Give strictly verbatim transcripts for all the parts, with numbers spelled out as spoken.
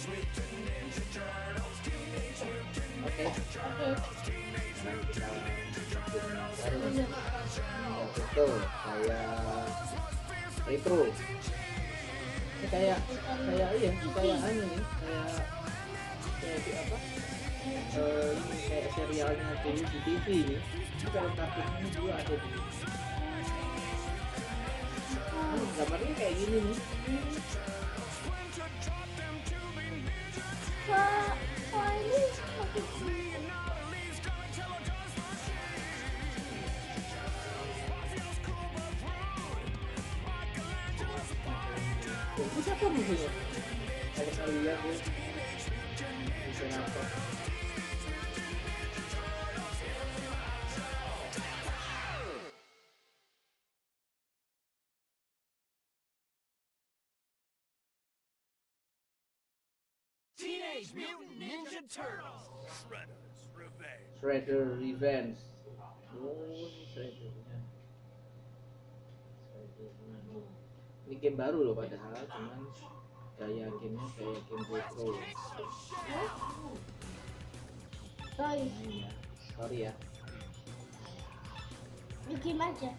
Retro ini kayak kayak iya kayak anu nih kayak kayak di apa eh kayak serialnya dulu di T V ini kalau kartunya juga ada di hmm, gambarnya kayak gini nih wah wah ini bisa apa musuhnya? Kalau saya lihat ya bisa apa? Teenage Mutant Ninja Turtles Shredder's Revenge Shredder's Revenge oh Shreddernya Shreddernya ini game baru loh padahal, cuman gaya gamenya kayak game retro. Sorry. Nah, sorry ya. Bikin aja.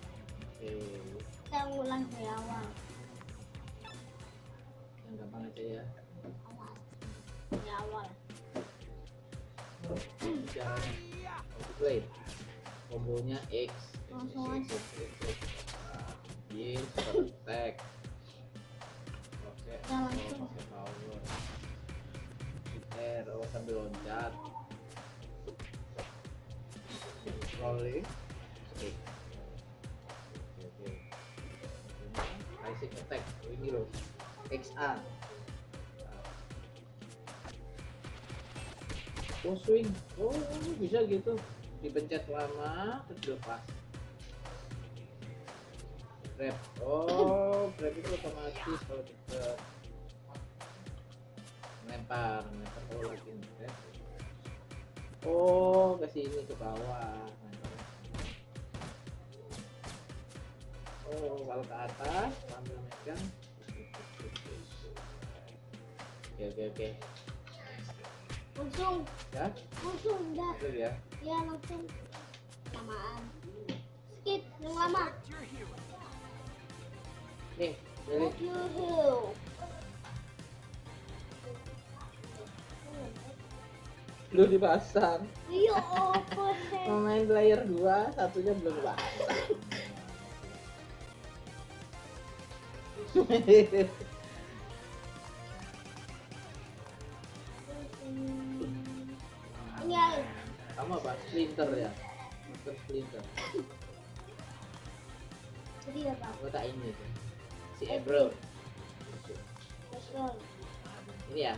Oke. Kita ulang dari awal. Yang gampang aja ya. Awal. Dari awal. Jalan. Play. Kombonya X. Langsung aja. Y, super tag. Pakai power R, oh sambil loncat rolling stick basic attack, oh ini loh X A oh swing, oh bisa gitu dipencet lama, terus lepas grab, oh grab itu otomatis kalau kita lempar, lempar kalau lagi grab oh ke sini ke bawah oh kalau ke atas sambil megang oke oke oke langsung ya? Langsung udah ya? Ya langsung samaan skip, yang lama nih, pilih belum dipasang iya apa sih pemain player dua, satunya belum pasang ini ayo kamu apa? Splinter ya? Master Splinter jadi apa? Aku tak ingin ya si April ini ya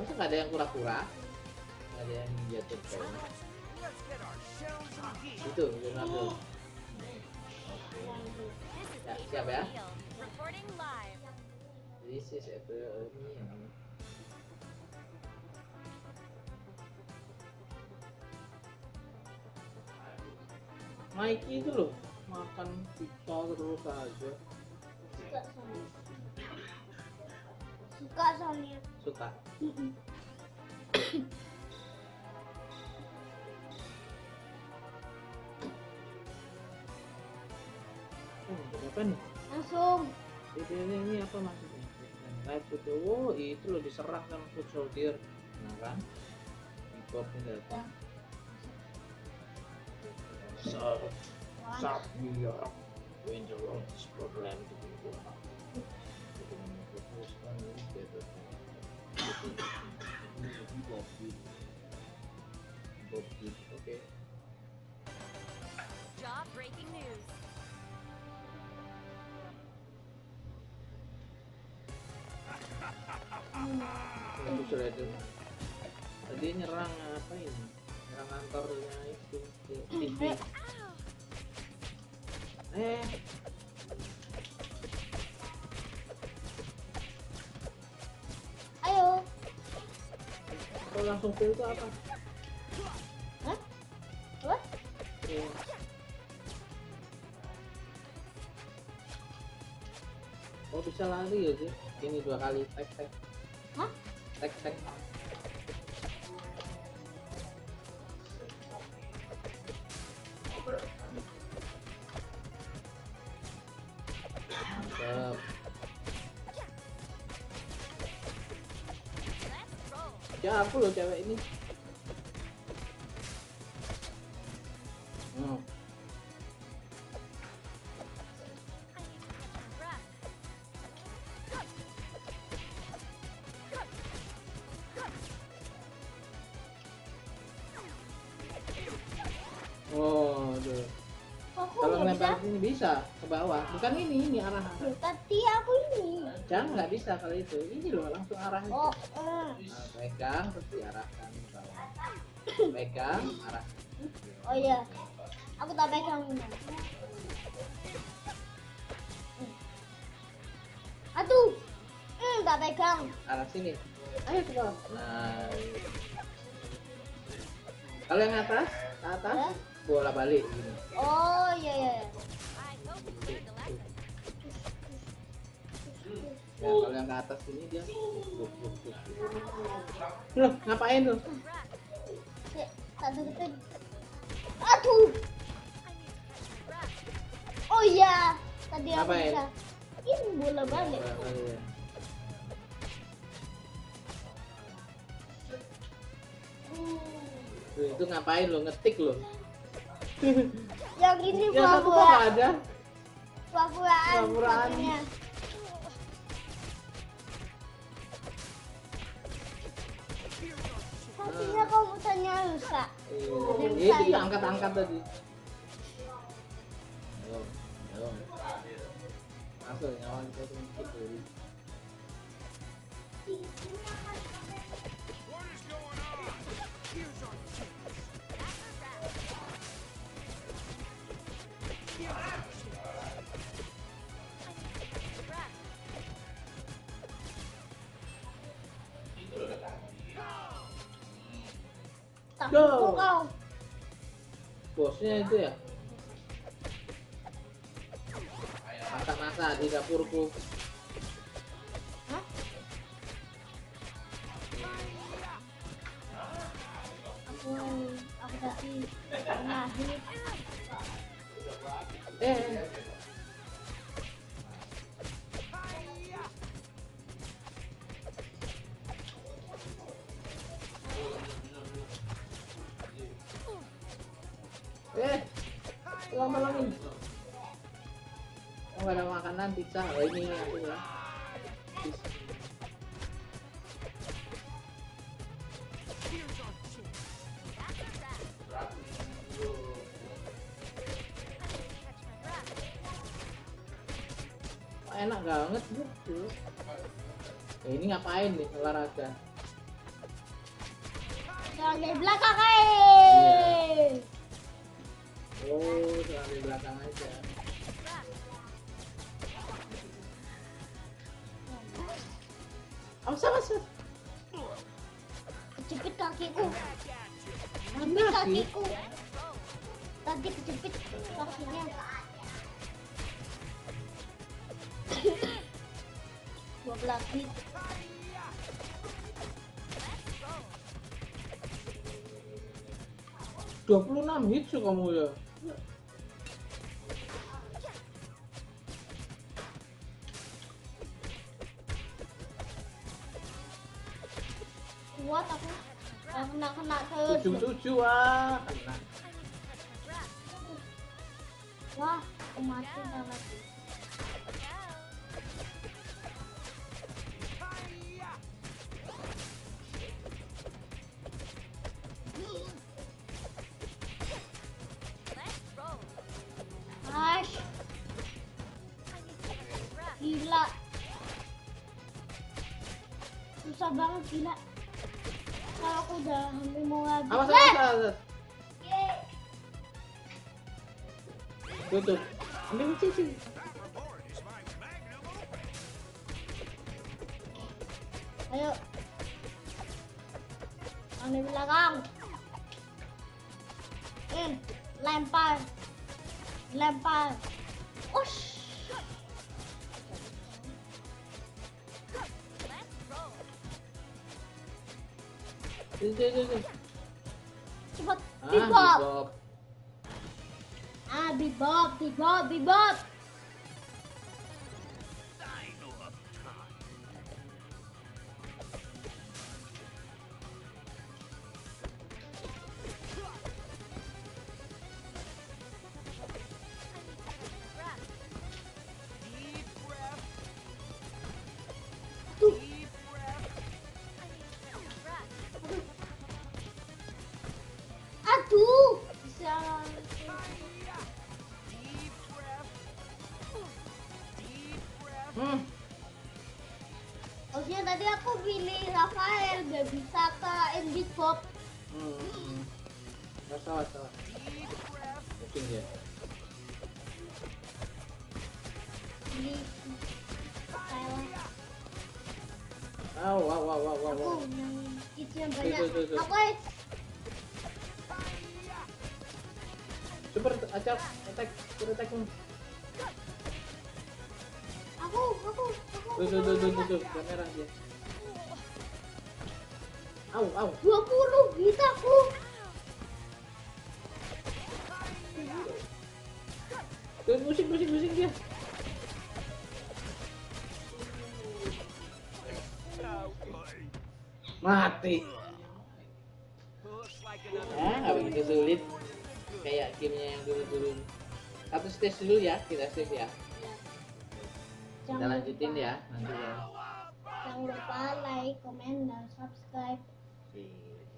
masa nggak ada yang kura-kura nggak ada yang jatuh kayaknya itu Leonardo ya siap ya jadi si April ini ya Mikey itu loh makan pizza terus aja suka soalnya suka hmm, berapa nih? Langsung ini, ini, ini apa maksudnya? Live putih, oh itu loh diserang sama foot soldier nah kan? Ikutnya datang so, South New York when the world is programmed to be born okay. Job breaking news. Itu sudah itu. Tadi nyerang apa ini? Nyerang kantornya itu. Eh. Langsung pilih itu apa? Hah? Apa? Iya oh bisa lari ya sih? Ini dua kali tek tek Huh? Thank, thank. Siap. Ya aku loh cewek ini. Hmm. Oh, aduh. Kalau lempar ini bisa ke bawah. Bukan ini, ini arah. Tadi aku ini. Jangan, nggak bisa kalau itu. Ini loh langsung arah itu. Oh, uh. Nah, pegang terus diarahkan ke bawah. Pegang, arah. Oh iya. Aku tak pegang ini. Aduh. Hmm, tak pegang. Arah sini. Ayo ke bawah. Nah. Kalau yang atas, ke atas. Ya? Bola balik gini. Oh iya iya. Ya, kalau yang ke atas ini dia loh, ngapain tuh? Ya, tak deketin. Aduh. Oh iya, tadi aku ngapain? Bisa. Ini bola balik. Bola balik. Tuh, itu ngapain lo? Ngetik lo. Yang ini ya, pura-pura ada pura-puraan pura-puraan pastinya komputernya rusak. Ini itu angkat-angkat tadi. Ayo, ayo masuk nyawa kita tuh mungkin dulu. Go. Bosnya itu ya. Masak-masak di dapurku. Hah? Aku aku tadi pernah hit. Eh. Lama-lama oh, ada makanan pizza. Oh, ini aku ya. Oh, enak banget tuh. Ya, ini ngapain nih olahraga? Jangan belakang, hei. Oh, cuma di belakang aja. Oh, sama sih. Kejepit kakiku. Kejepit kakiku. Tadi kejepit kakinya. Gua belakang. dua puluh enam hit sih kamu ya. Kuat aku, aku nak kena terus. tujuh puluh tujuh ah. Kena. Wah, aku mati lagi. Gila. Susah banget gila. Kalau aku udah hampir mau habis. Awas, awas, awas. Tutup. Ambil cincin. Ayo. Ambil belakang. Eh, lempar. Lempar. Ush. Sini, sini, sini. Cepet. Ah, Bebop. Bebop. Ah, Bebop, Bebop, Bebop. Hmm. Oke, tadi aku pilih Rafael, gak bisa ke N B Pop. Hmm. Gak salah, salah. Mungkin ya. Pilih Rafael. Oh, wow, wow, wow, wow. Aku yang itu yang banyak. Tuh, tuh, tuh. Aku super acak, attack, super attack. Aku, aku, aku. Tuh, tuh, tuh, tuh, tuh, kamera dia. Au, au. dua puluh kita aku. Tuh, musik, musik, musik dia. Mati. Ah, nggak begitu sulit. Kayak gamenya yang dulu-dulu. Satu stage dulu ya, kita save ya. Kita lanjutin ya nanti ya. Jangan lupa like, comment, dan subscribe.